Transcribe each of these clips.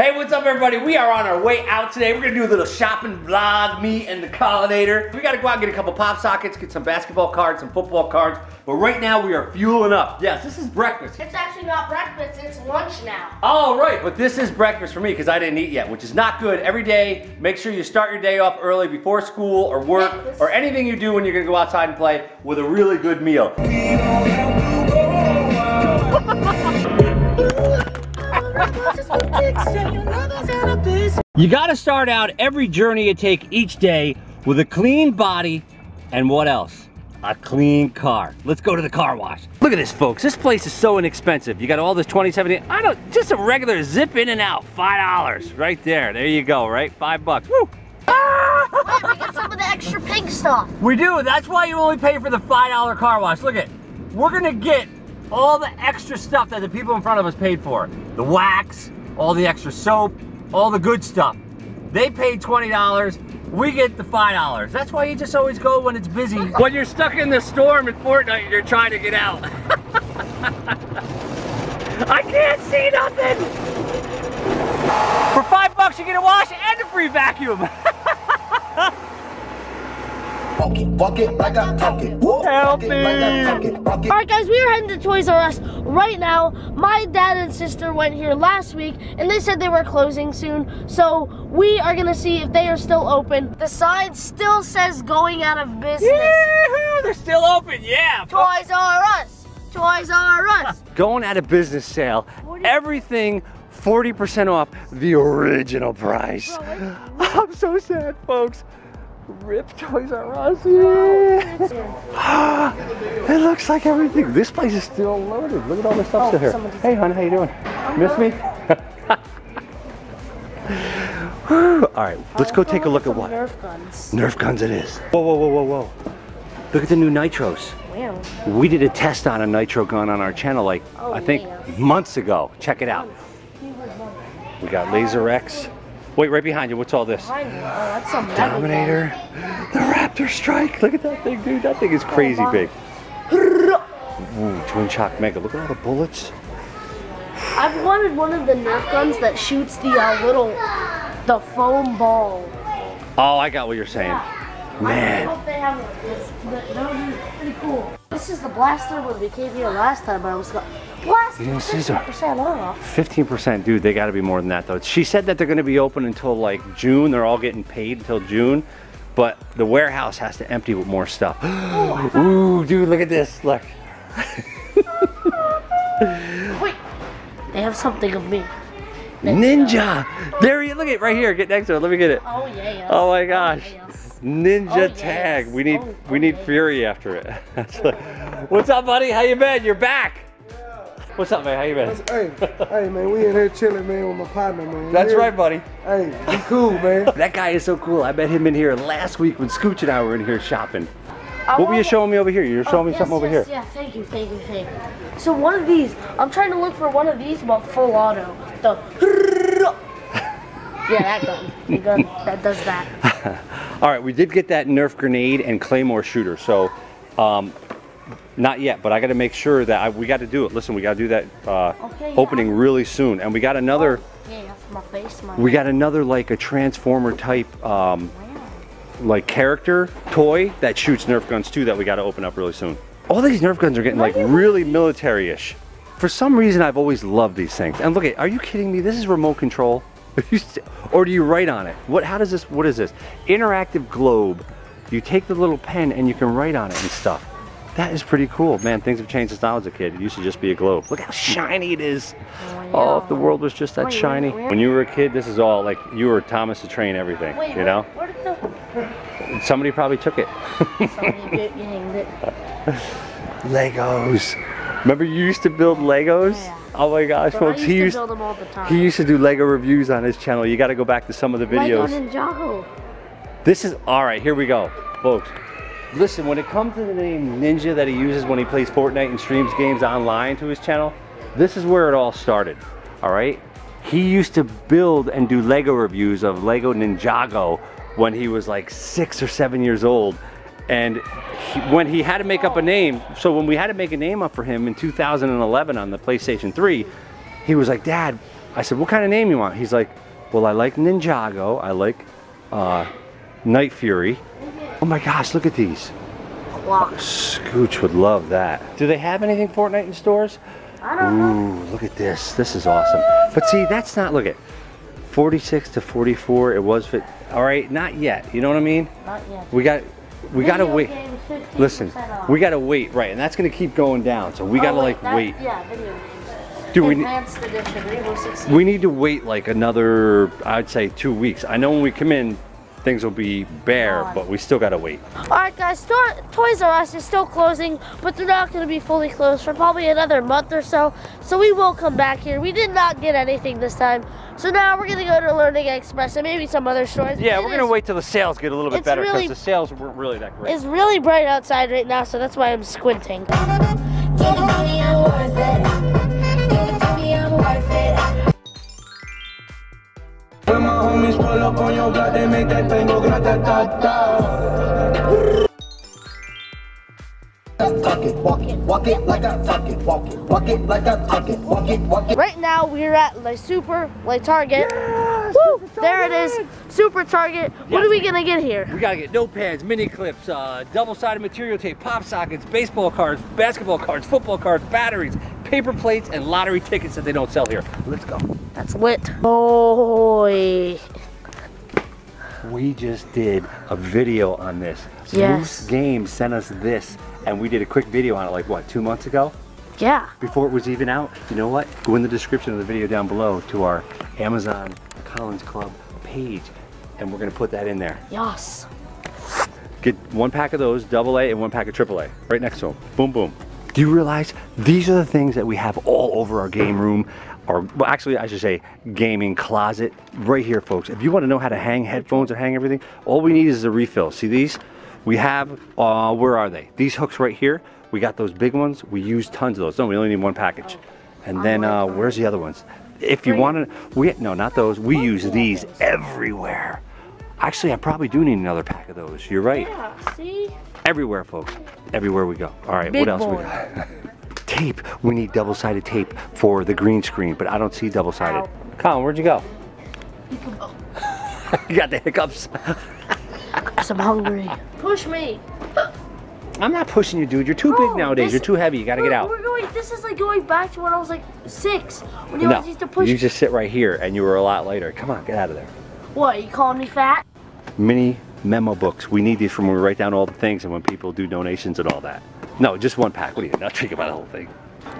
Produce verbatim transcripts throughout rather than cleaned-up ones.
Hey, what's up everybody? We are on our way out today. We're gonna do a little shopping vlog, me and the Colonator. We gotta go out and get a couple pop sockets, get some basketball cards, some football cards, but right now we are fueling up. Yes, this is breakfast. It's actually not breakfast, it's lunch now. All right, but this is breakfast for me because I didn't eat yet, which is not good. Every day, make sure you start your day off early before school or work breakfast. Or anything you do when you're gonna go outside and play with a really good meal. You gotta start out every journey you take each day with a clean body and what else? A clean car. Let's go to the car wash. Look at this, folks. This place is so inexpensive. You got all this twenty seventy, I don't, just a regular zip in and out, five dollars. Right there, there you go, right? Five bucks, woo! Wait, we get some of the extra pink stuff. We do, that's why you only pay for the five dollar car wash. Look at, we're gonna get all the extra stuff that the people in front of us paid for. The wax, all the extra soap, all the good stuff. They paid twenty dollars, we get the five dollars. That's why you just always go when it's busy. When you're stuck in the storm at Fortnite and you're trying to get out. I can't see nothing! For five bucks you get a wash and a free vacuum. Fuck it, fuck it, I got fuck it. Help me! Alright guys, we are heading to Toys R Us right now. My dad and sister went here last week and they said they were closing soon. So we are gonna see if they are still open. The sign still says going out of business. Yee-hoo, they're still open, yeah! Toys R Us! Toys R Us! Going out of business sale. Everything forty percent off the original price. Bro, I'm so sad, folks. Rip Toys R Us. It looks like everything. This place is still loaded. Look at all the stuff oh, here. Hey, hon, how you doing? I'm Miss good. Me? All right, let's go take a look at what. Nerf guns. Nerf guns it is. Whoa, whoa, whoa, whoa, whoa. Look at the new nitros. Wow. We did a test on a nitro gun on our channel like, oh, I think, yeah. months ago. Check it out. We got Laser X. Wait, right behind you, what's all this? Behind you. Oh, that's some Dominator, the Raptor Strike. Look at that thing, dude. That thing is crazy oh, big. Ooh, Twin Shock Mega, look at all the bullets. I've wanted one of the Nerf guns that shoots the uh, little, the foam ball. Oh, I got what you're saying. Yeah. Man. I hope they have it. That would be pretty cool. This is the blaster when we came here last time, but I was like, Blast, yeah, fifteen percent off. fifteen percent, dude, they gotta be more than that though. She said that they're gonna be open until like June. They're all getting paid until June, but the warehouse has to empty with more stuff. Oh, ooh, dude, look at this, look. Wait, they have something of me. Next Ninja, up. There you, look at it right here, get next to it, let me get it. Oh yeah, yes. Oh my gosh. Oh, yeah, yes. Ninja oh, yes. Tag, we need, oh, we need yes. Fury after it. What's up, buddy, how you been, you're back. What's up, man? How you been? Hey, hey, man, we in here chilling, man, with my partner, man. That's right, buddy. Hey, be cool, man. That guy is so cool. I met him in here last week when Scooch and I were in here shopping. I what were you showing me over here? You were showing oh, me yes, something over yes, here. Yeah, thank you, thank you, thank you. So one of these, I'm trying to look for one of these, but full auto. The yeah, that gun. The gun that does that. All right, we did get that Nerf grenade and Claymore shooter, so... Um, Not yet, but I got to make sure that I, we got to do it. Listen, we got to do that uh, okay, yeah. opening really soon, and we got another. Oh, yeah, that's my face. My we got another like a transformer type, um, wow. like character toy that shoots Nerf guns too. That we got to open up really soon. All these Nerf guns are getting like really military-ish. For some reason, I've always loved these things. And look at, are you kidding me? This is remote control, or do you write on it? What? How does this? What is this? Interactive globe. You take the little pen and you can write on it and stuff. That is pretty cool. Man, things have changed since I was a kid. It used to just be a globe. Look how shiny it is. Oh, yeah. Oh if the world was just that wait, shiny. Wait, when you were a kid, this is all like, you were Thomas the Train everything, wait, you wait, know? Where did the... Somebody probably took it. Somebody did, it. Legos. Remember you used to build Legos? Yeah. Oh my gosh, but folks, used he used to build them all the time. He used to do Lego reviews on his channel. You gotta go back to some of the videos. Lego Ninjago. This is, all right, here we go, folks. Listen, when it comes to the name Ninja that he uses when he plays Fortnite and streams games online to his channel, this is where it all started, all right? He used to build and do Lego reviews of Lego Ninjago when he was like six or seven years old. And he, when he had to make up a name, so when we had to make a name up for him in two thousand eleven on the PlayStation three, he was like, Dad, I said, what kind of name you want? He's like, well, I like Ninjago. I like uh, Night Fury. Oh my gosh, look at these. Clock. Scooch would love that. Do they have anything Fortnite in stores? I don't know. Ooh, look at this. This is awesome. But see, that's not, look at forty-six to forty-four. It was fit. All right, not yet. You know what I mean? Not yet. We got, we got to wait. Listen, off. We got to wait, right? And that's going to keep going down. So we oh, got to like that, wait. Yeah, video games. Dude, we, ne we need to wait like another, I'd say, two weeks. I know when we come in, things will be bare, but we still gotta wait. All right, guys, store, Toys R Us is still closing, but they're not gonna be fully closed for probably another month or so, so we will come back here. We did not get anything this time, so now we're gonna go to Learning Express and maybe some other stores. Yeah, we're gonna wait till the sales get a little bit better, because the sales weren't really that great. It's really bright outside right now, so that's why I'm squinting. When my homies pull up on your block, they make that thing go grata-ta-ta. Walk it, walk it, walk it like I talk it, walk it, walk it like I talk it, walk it, walk it. Right now we're at La Super, La Target. Yes, Woo! Super Target. There it is, Super Target. Yes. What are we gonna get here? We gotta get notepads, mini clips, uh, double-sided material tape, pop sockets, baseball cards, basketball cards, football cards, batteries, paper plates, and lottery tickets that they don't sell here. Let's go. That's lit. Boy. We just did a video on this. Yes. Moose Game sent us this, and we did a quick video on it like, what, two months ago? Yeah. Before it was even out. You know what? Go in the description of the video down below to our Amazon Collins Club page, and we're going to put that in there. Yes. Get one pack of those, double A, and one pack of triple A, right next to them. Boom, boom. Do you realize these are the things that we have all over our game room, or well, actually I should say gaming closet right here, folks. If you want to know how to hang headphones or hang everything, all we need is a refill. See these? We have, uh, where are they? These hooks right here. We got those big ones. We use tons of those. No, we only need one package. And then uh, where's the other ones? If you want to, we, no, not those. We use these everywhere. Actually, I probably do need another pack of those. You're right. Yeah, see? Everywhere, folks. Everywhere we go. All right, Big what else boy. we got? Tape. We need double-sided tape for the green screen, but I don't see double-sided. Colin, where'd you go? You got the hiccups. I'm hungry. Push me. I'm not pushing you, dude. You're too no, big nowadays. You're too heavy. You gotta get out. We're going, this is like going back to when I was like six. When you no, always used to push you just sit right here, and you were a lot lighter. Come on, get out of there. What, are you calling me fat? Mini memo books. We need these from when we write down all the things and when people do donations and all that. No, just one pack. What are you, not thinking about the whole thing?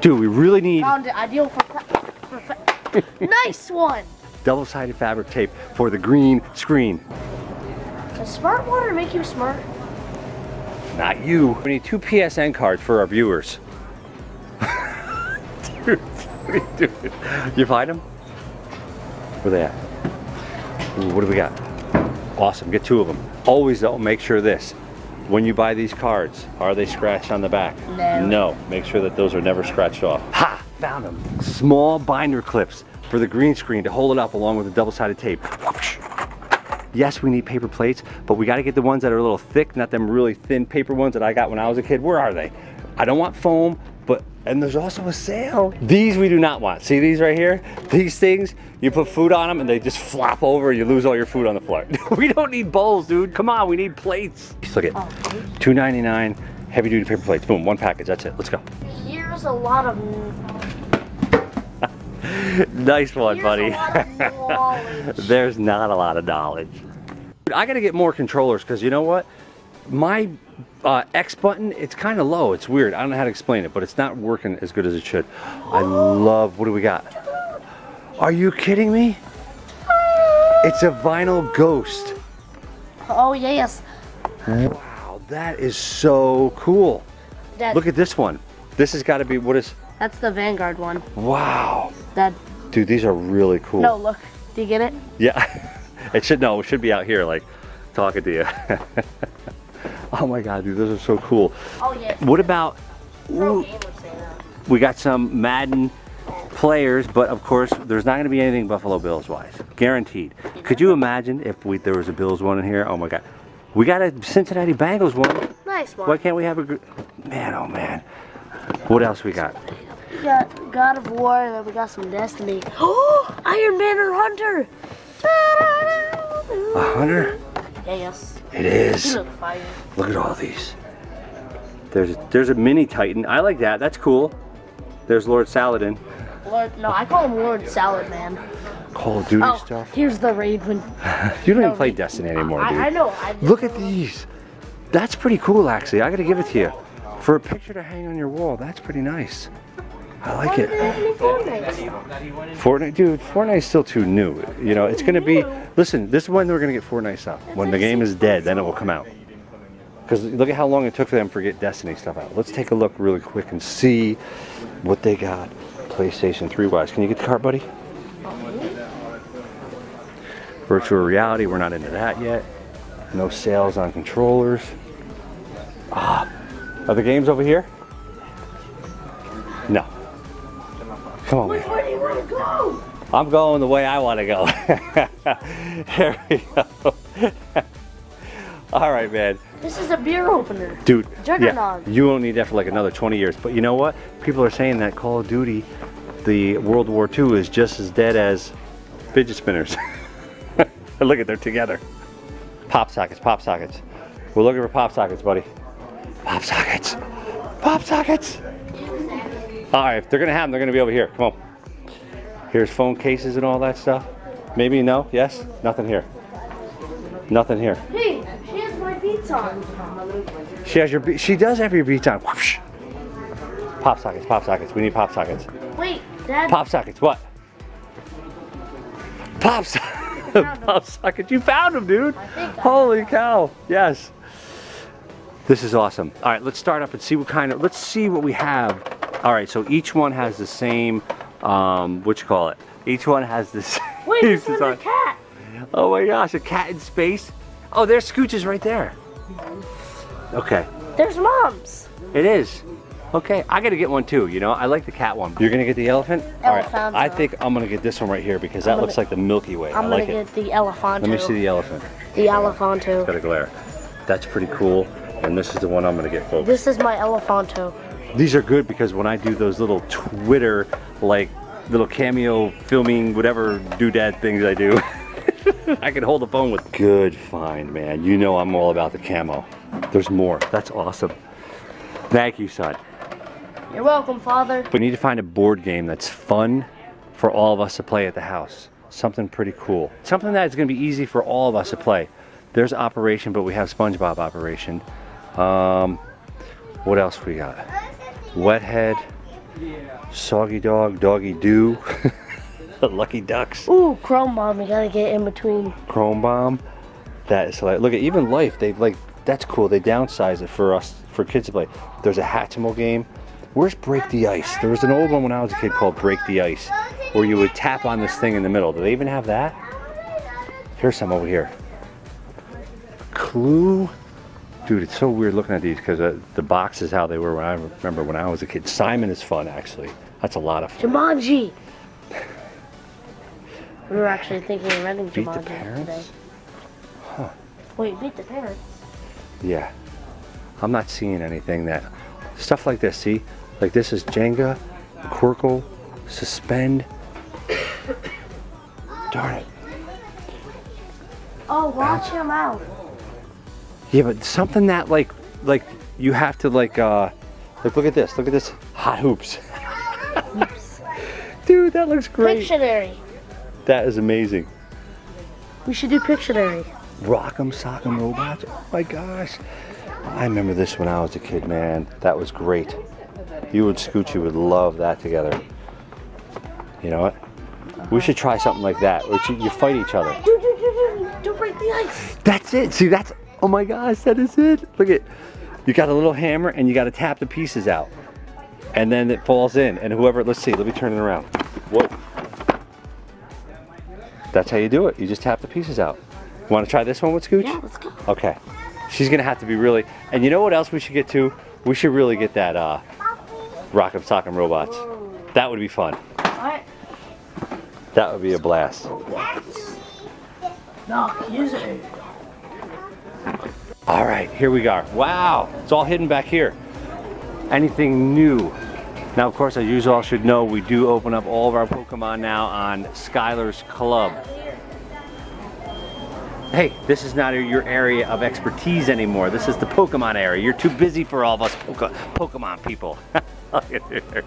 Dude, we really need... Found it. Ideal for... for fa nice one! Double-sided fabric tape for the green screen. Does smart water make you smart? Not you. We need two P S N cards for our viewers. Dude, dude. You find them? Where they at? Ooh, what do we got? Awesome, get two of them. Always though, make sure this. When you buy these cards, are they scratched on the back? No. No, make sure that those are never scratched off. Ha, found them. Small binder clips for the green screen to hold it up along with the double-sided tape. Yes, we need paper plates, but we gotta get the ones that are a little thick, not them really thin paper ones that I got when I was a kid. Where are they? I don't want foam, but, and there's also a sale. These we do not want. See these right here? These things, you put food on them and they just flop over and you lose all your food on the floor. We don't need bowls, dude. Come on, we need plates. Just look at two ninety-nine heavy duty paper plates. Boom, one package, that's it, let's go. Here's a lot of... Nice one, Here's buddy. Lot of There's not a lot of knowledge. I gotta get more controllers, because you know what? My uh, X button, it's kind of low. It's weird. I don't know how to explain it, but it's not working as good as it should. I love, what do we got? Are you kidding me? It's a vinyl ghost. Oh, yes. Wow, that is so cool. Dad. Look at this one. This has got to be, what is? That's the Vanguard one. Wow. Dad. Dude, these are really cool. No, look. Do you get it? Yeah. It should, no, it should be out here, like, talking to you. Oh my God, dude, those are so cool. Oh yeah. What about, ooh, we got some Madden players, but of course, there's not gonna be anything Buffalo Bills wise, guaranteed. Could you imagine if we, there was a Bills one in here? Oh my God. We got a Cincinnati Bengals one. Nice one. Why can't we have a, man, oh man. What else we got? got God of War, and then we got some Destiny. Oh, Iron Man or Hunter? A Hunter? Yeah, yes. It is. Look, fire. Look at all these. There's a, there's a mini Titan. I like that. That's cool. There's Lord Saladin. Lord, no, I call him Lord Salad Man. Call of Duty oh, stuff. Here's the raid when you don't no, even play we, Destiny anymore, I, dude. I know. I Look at these. That's pretty cool, actually. I gotta give it to you. For a picture to hang on your wall, that's pretty nice. I like Why it. Fortnite? Fortnite, dude. Fortnite's still too new. You know, it's gonna be. Listen, this is when we're gonna get Fortnite stuff. That's when like the game is dead, then it will come out. Because look at how long it took for them to get Destiny stuff out. Let's take a look really quick and see what they got PlayStation three wise. Can you get the cart, buddy? Virtual reality, we're not into that yet. No sales on controllers. Ah, are the games over here? No. Come on, man. Where do you want to go? I'm going the way I want to go. Here we go. All right, man. This is a beer opener. Dude, yeah, you won't need that for like another twenty years. But you know what? People are saying that Call of Duty, the World War Two, is just as dead as fidget spinners. Look at, they're together. Pop sockets, pop sockets. We're looking for pop sockets, buddy. Pop sockets, pop sockets. All right, if they're gonna have them, they're gonna be over here. Come on. Here's phone cases and all that stuff. Maybe, no, yes, nothing here. Nothing here. Hey, she has my Beats on. She has your Beats, she does have your Beats on. Whoosh. Pop sockets, pop sockets, we need pop sockets. Wait, Dad. Pop sockets, what? Pop sockets. Pop sockets. You found them, dude. Holy cow. Yes. This is awesome. All right, let's start up and see what kind of, let's see what we have. All right, so each one has the same, um, what you call it? Each one has this. Wait, this one's a cat. Oh my gosh, a cat in space. Oh, there's Scooches right there. Okay. There's Mom's. It is. Okay, I gotta get one too, you know? I like the cat one. You're gonna get the elephant? Elephant. All right. I think I'm gonna get this one right here because that gonna, looks like the Milky Way. I'm I like gonna it. Get the elephant. Let me see the elephant. The oh, elephanto. It's got a glare. That's pretty cool. And this is the one I'm gonna get, folks. This is my elephanto. These are good because when I do those little Twitter, like little cameo filming, whatever doodad things I do, I can hold the phone with. Good find, man. You know I'm all about the camo. There's more. That's awesome. Thank you, son. You're welcome, Father. We need to find a board game that's fun for all of us to play at the house. Something pretty cool. Something that's going to be easy for all of us to play. There's Operation, but we have SpongeBob Operation. Um, what else we got? Wethead, Soggy Dog, Doggy Doo, Lucky Ducks. Ooh, Chrome Bomb. We gotta get in between. Chrome Bomb. That is like, look at even Life. They've like, that's cool. They downsize it for us, for kids to play. There's a Hatchimal game. Where's Break the Ice? There was an old one when I was a kid called Break the Ice, where you would tap on this thing in the middle. Do they even have that? Here's some over here. Clue. Dude, it's so weird looking at these because uh, the box is how they were when I remember when I was a kid. Simon is fun, actually. That's a lot of fun. Jumanji. We were actually thinking of renting Jumanji the parents? Today. Huh. Wait, Beat the Parents? Yeah. I'm not seeing anything that... Stuff like this, see? Like this is Jenga, Quirkle, Suspend. Darn it. Oh, watch him out. Yeah, but something that like, like you have to like, uh, like look at this, look at this. Hot Hoops. Dude, that looks great. Pictionary. That is amazing. We should do Pictionary. Rock'em Sock'em Robots, oh my gosh. I remember this when I was a kid, man. That was great. You and Scoochie would love that together. You know what? We should try something like that, where you, you fight each other. Dude, dude, dude, dude. Don't break the ice. That's it. See, that's, oh my gosh, that is it. Look at, you got a little hammer and you got to tap the pieces out. And then it falls in. And whoever, let's see, let me turn it around. Whoa. That's how you do it. You just tap the pieces out. You want to try this one with Scooch? Yeah, let's go. Okay. She's gonna have to be really, and you know what else we should get to? We should really get that uh, Rock'em Sock'em Robots. That would be fun. What? That would be a blast. No, use it. All right, here we are. Wow, it's all hidden back here. Anything new? Now, of course, as you all should know, we do open up all of our Pokemon now on Skylar's Club. Hey, this is not your area of expertise anymore. This is the Pokemon area. You're too busy for all of us Poke Pokemon people. Look at there.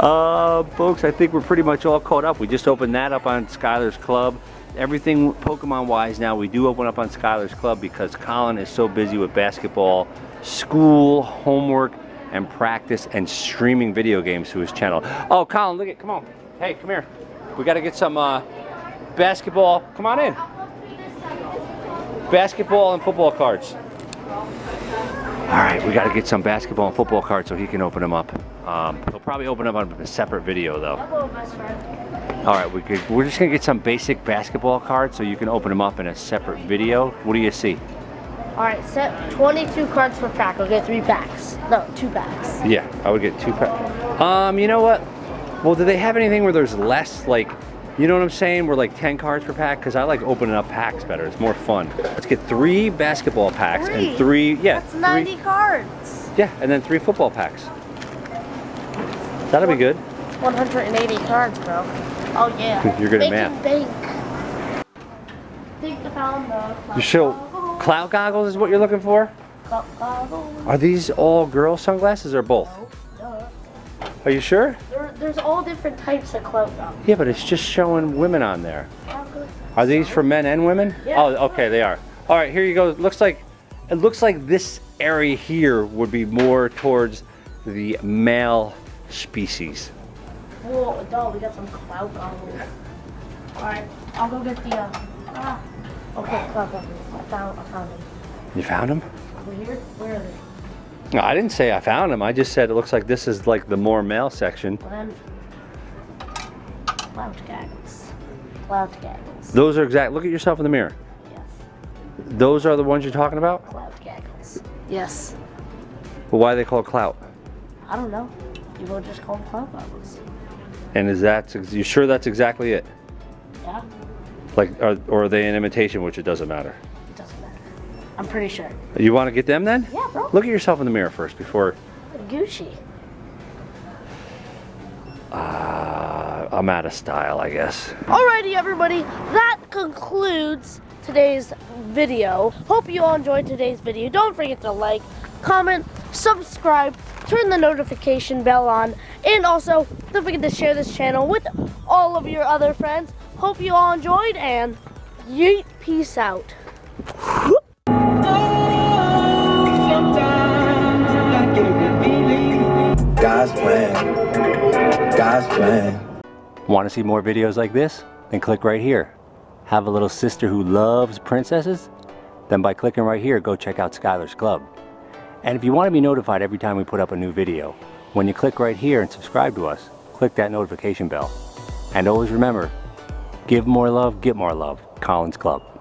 Uh, folks, I think we're pretty much all caught up. We just opened that up on Skylar's Club. Everything Pokemon-wise now, we do open up on Skylar's Club because Colin is so busy with basketball, school, homework, and practice, and streaming video games to his channel. Oh, Colin, look at, come on. Hey, come here. We got to get some uh, basketball. Come on in. Basketball and football cards. All right, we got to get some basketball and football cards so he can open them up. Um, he'll probably open them up on a separate video, though. All right, we could, we're just going to get some basic basketball cards so you can open them up in a separate video. What do you see? All right, set twenty-two cards per pack. I'll get three packs. No, two packs. Yeah, I would get two packs. Um, you know what? Well, do they have anything where there's less, like, you know what I'm saying? We're like ten cards per pack, because I like opening up packs better. It's more fun. Let's get three basketball packs three. and three, yeah. That's ninety three, cards. Yeah, and then three football packs. That'll be good. one hundred eighty cards, bro. Oh, yeah. You're good at math. Bank. I think I found the You show. Cloud goggles is what you're looking for? Cloud goggles. Are these all girl sunglasses or both? No. Are you sure? There, there's all different types of cloud goggles. Yeah, but it's just showing women on there. Are these for men and women? Yeah. Oh, okay, they are. All right, here you go. It looks like, it looks like this area here would be more towards the male species. Whoa, doll, we got some cloud goggles. All right, I'll go get the, uh, ah. Okay, cloud goggles. I found, I found them. You found them? Over here? Where are they? No, I didn't say I found them. I just said it looks like this is like the more male section. Cloud goggles. Cloud goggles. Those are exact. Look at yourself in the mirror. Yes. Those are the ones you're talking about? Cloud goggles. Yes. Well, why are they called clout? I don't know. People just call them cloud goggles. And is that, you sure that's exactly it? Yeah. Like, are, or are they an imitation, which it doesn't matter? It doesn't matter. I'm pretty sure. You want to get them then? Yeah, bro. Look at yourself in the mirror first before... Gucci. Uh, I'm out of style, I guess. Alrighty, everybody. That concludes today's video. Hope you all enjoyed today's video. Don't forget to like, comment, subscribe, turn the notification bell on, and also don't forget to share this channel with all of your other friends. Hope you all enjoyed, and yeet, peace out. God's plan. God's plan. Want to see more videos like this? Then click right here. Have a little sister who loves princesses? Then by clicking right here, go check out Skylar's Club. And if you want to be notified every time we put up a new video, when you click right here and subscribe to us, click that notification bell. And always remember, give more love, get more love. Colin's Club.